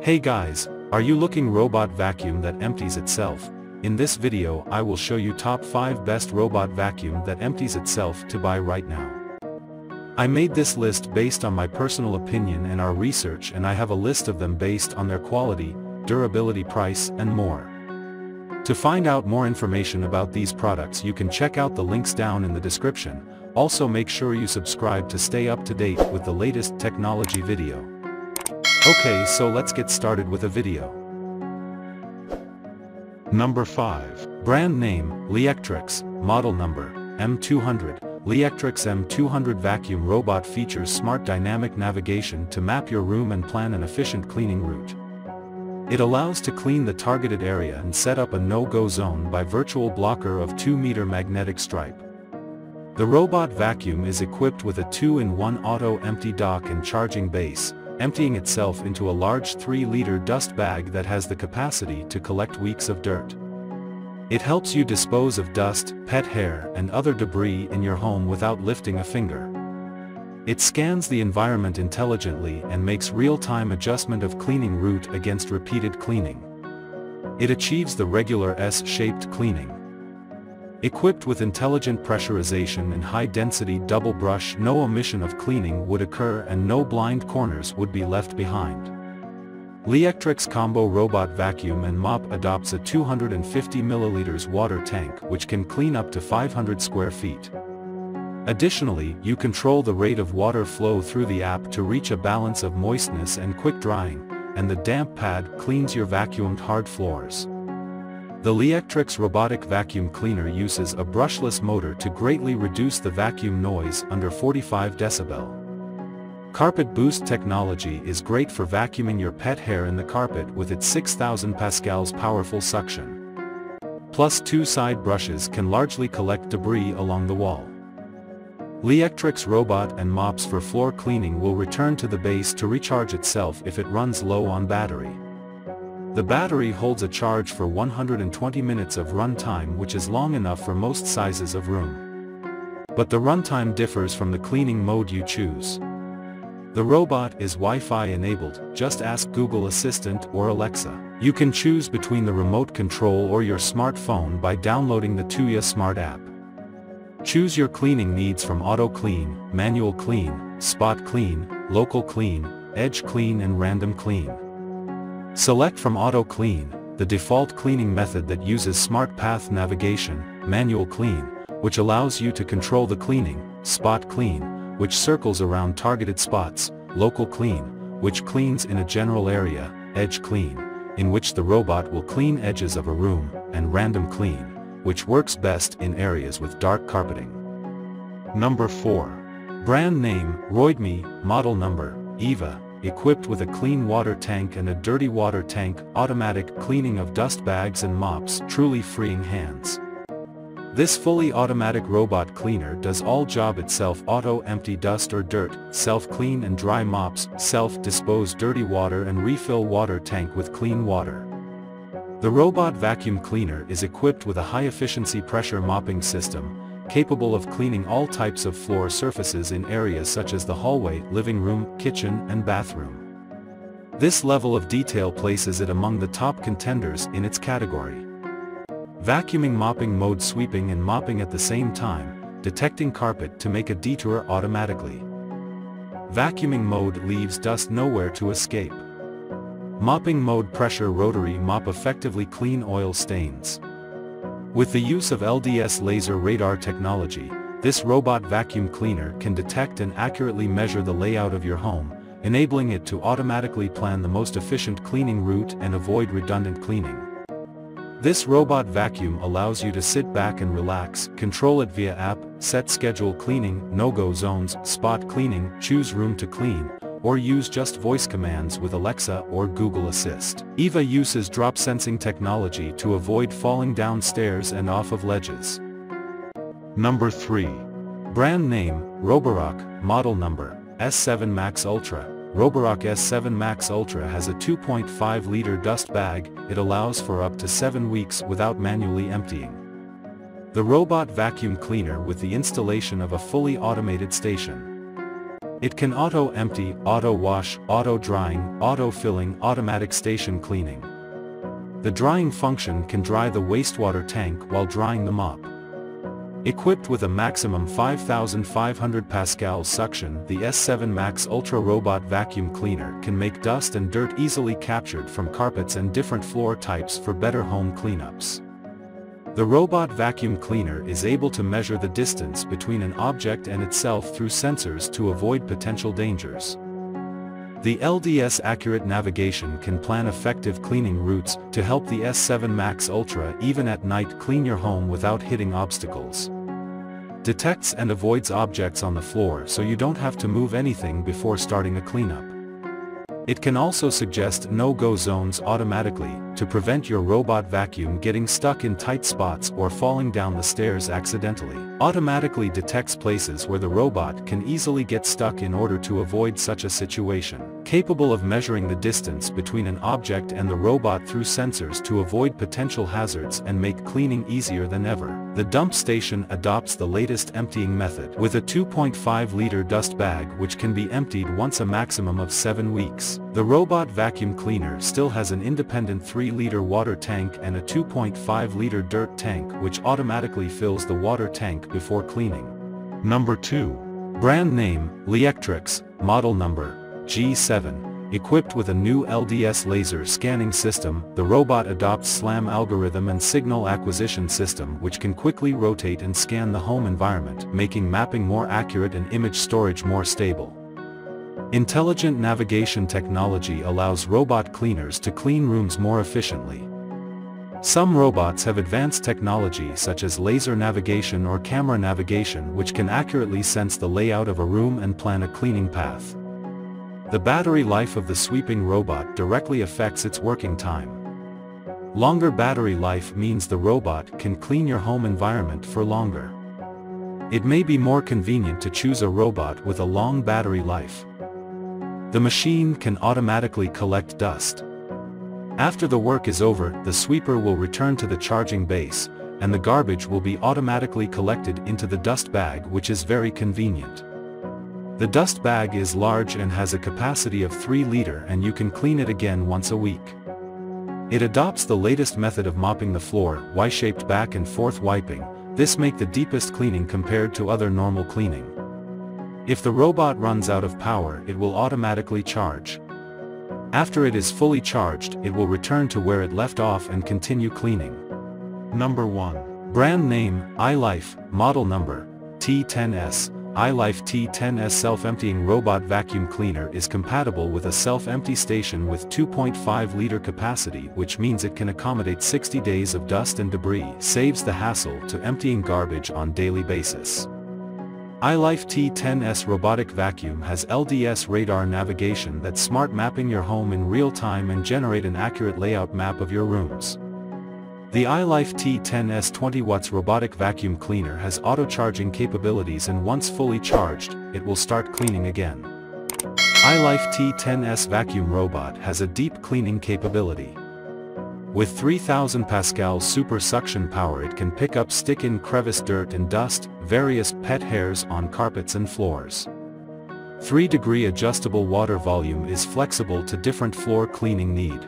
Hey guys, are you looking for a robot vacuum that empties itself? In this video I will show you top 5 best robot vacuum that empties itself to buy right now. I made this list based on my personal opinion and our research, and I have a list of them based on their quality, durability, price and more. To find out more information about these products you can check out the links down in the description. Also make sure you subscribe to stay up to date with the latest technology video. Okay, so let's get started with a video. Number 5. Brand name, Liectroux, model number, M200. Liectroux M200 vacuum robot features smart dynamic navigation to map your room and plan an efficient cleaning route. It allows to clean the targeted area and set up a no-go zone by virtual blocker of 2-meter magnetic stripe. The robot vacuum is equipped with a 2-in-1 auto-empty dock and charging base, emptying itself into a large 3-liter dust bag that has the capacity to collect weeks of dirt. It helps you dispose of dust, pet hair, and other debris in your home without lifting a finger. It scans the environment intelligently and makes real-time adjustment of cleaning route against repeated cleaning. It achieves the regular S-shaped cleaning. Equipped with intelligent pressurization and high-density double brush, no omission of cleaning would occur and no blind corners would be left behind. Liectroux Combo Robot Vacuum and Mop adopts a 250 ml water tank which can clean up to 500 square feet. Additionally, you control the rate of water flow through the app to reach a balance of moistness and quick drying, and the damp pad cleans your vacuumed hard floors. The Liectroux robotic vacuum cleaner uses a brushless motor to greatly reduce the vacuum noise under 45 decibel. Carpet Boost technology is great for vacuuming your pet hair in the carpet with its 6,000 pascals powerful suction. Plus 2 side brushes can largely collect debris along the wall. Liectroux robot and mops for floor cleaning will return to the base to recharge itself if it runs low on battery. The battery holds a charge for 120 minutes of runtime, which is long enough for most sizes of room. But the runtime differs from the cleaning mode you choose. The robot is Wi-Fi enabled, just ask Google Assistant or Alexa. You can choose between the remote control or your smartphone by downloading the Tuya Smart app. Choose your cleaning needs from auto clean, manual clean, spot clean, local clean, edge clean and random clean. Select from Auto Clean, the default cleaning method that uses Smart Path Navigation, Manual Clean, which allows you to control the cleaning, Spot Clean, which circles around targeted spots, Local Clean, which cleans in a general area, Edge Clean, in which the robot will clean edges of a room, and Random Clean, which works best in areas with dark carpeting. Number 4. Brand name, Roidmi, model number, EVA. Equipped with a clean water tank and a dirty water tank, automatic cleaning of dust bags and mops, truly freeing hands. This fully automatic robot cleaner does all job itself: auto-empty dust or dirt, self-clean and dry mops, self-dispose dirty water and refill water tank with clean water. The robot vacuum cleaner is equipped with a high-efficiency pressure mopping system, capable of cleaning all types of floor surfaces in areas such as the hallway, living room, kitchen, and bathroom. This level of detail places it among the top contenders in its category. Vacuuming mopping mode: sweeping and mopping at the same time, detecting carpet to make a detour automatically. Vacuuming mode leaves dust nowhere to escape. Mopping mode: pressure rotary mop, effectively clean oil stains. With the use of LDS laser radar technology, this robot vacuum cleaner can detect and accurately measure the layout of your home, enabling it to automatically plan the most efficient cleaning route and avoid redundant cleaning. This robot vacuum allows you to sit back and relax, control it via app, set schedule cleaning, no-go zones, spot cleaning, choose room to clean, or use just voice commands with Alexa or Google Assist. EVA uses drop sensing technology to avoid falling down stairs and off of ledges. Number 3. Brand name, Roborock, model number, S7 Max Ultra. Roborock S7 Max Ultra has a 2.5-liter dust bag. It allows for up to 7 weeks without manually emptying. The robot vacuum cleaner with the installation of a fully automated station. It can auto-empty, auto-wash, auto-drying, auto-filling, automatic station cleaning. The drying function can dry the wastewater tank while drying the mop. Equipped with a maximum 5,500 Pascal suction, the S7 Max Ultra robot vacuum cleaner can make dust and dirt easily captured from carpets and different floor types for better home cleanups. The robot vacuum cleaner is able to measure the distance between an object and itself through sensors to avoid potential dangers. The LDS accurate navigation can plan effective cleaning routes to help the S7 Max Ultra even at night clean your home without hitting obstacles. Detects and avoids objects on the floor so you don't have to move anything before starting a cleanup. It can also suggest no-go zones automatically, to prevent your robot vacuum getting stuck in tight spots or falling down the stairs accidentally. Automatically detects places where the robot can easily get stuck in order to avoid such a situation. Capable of measuring the distance between an object and the robot through sensors to avoid potential hazards and make cleaning easier than ever. The dump station adopts the latest emptying method with a 2.5-liter dust bag which can be emptied once a maximum of 7 weeks. The robot vacuum cleaner still has an independent 3-liter water tank and a 2.5-liter dirt tank which automatically fills the water tank before cleaning. Number 2. Brand name, Liectroux, model number, G7. Equipped with a new LDS laser scanning system, the robot adopts SLAM algorithm and signal acquisition system which can quickly rotate and scan the home environment, making mapping more accurate and image storage more stable. Intelligent navigation technology allows robot cleaners to clean rooms more efficiently. Some robots have advanced technology such as laser navigation or camera navigation which can accurately sense the layout of a room and plan a cleaning path. The battery life of the sweeping robot directly affects its working time. Longer battery life means the robot can clean your home environment for longer. It may be more convenient to choose a robot with a long battery life. The machine can automatically collect dust. After the work is over, the sweeper will return to the charging base, and the garbage will be automatically collected into the dust bag, which is very convenient. The dust bag is large and has a capacity of 3 liters, and you can clean it again once a week. It adopts the latest method of mopping the floor, Y-shaped back and forth wiping. This makes the deepest cleaning compared to other normal cleaning. If the robot runs out of power, it will automatically charge. After it is fully charged, it will return to where it left off and continue cleaning. Number 1. Brand name, ILIFE, model number, T10s. ILIFE T10s self-emptying robot vacuum cleaner is compatible with a self-empty station with 2.5-liter capacity, which means it can accommodate 60 days of dust and debris, saves the hassle to emptying garbage on daily basis. iLife T10s robotic vacuum has LDS radar navigation that's smart, mapping your home in real time and generate an accurate layout map of your rooms. The iLife T10s 20 watts robotic vacuum cleaner has auto-charging capabilities, and once fully charged, it will start cleaning again. iLife T10s vacuum robot has a deep cleaning capability. With 3000 Pascal super suction power, it can pick up stick-in crevice dirt and dust, various pet hairs on carpets and floors. 3-degree adjustable water volume is flexible to different floor cleaning need.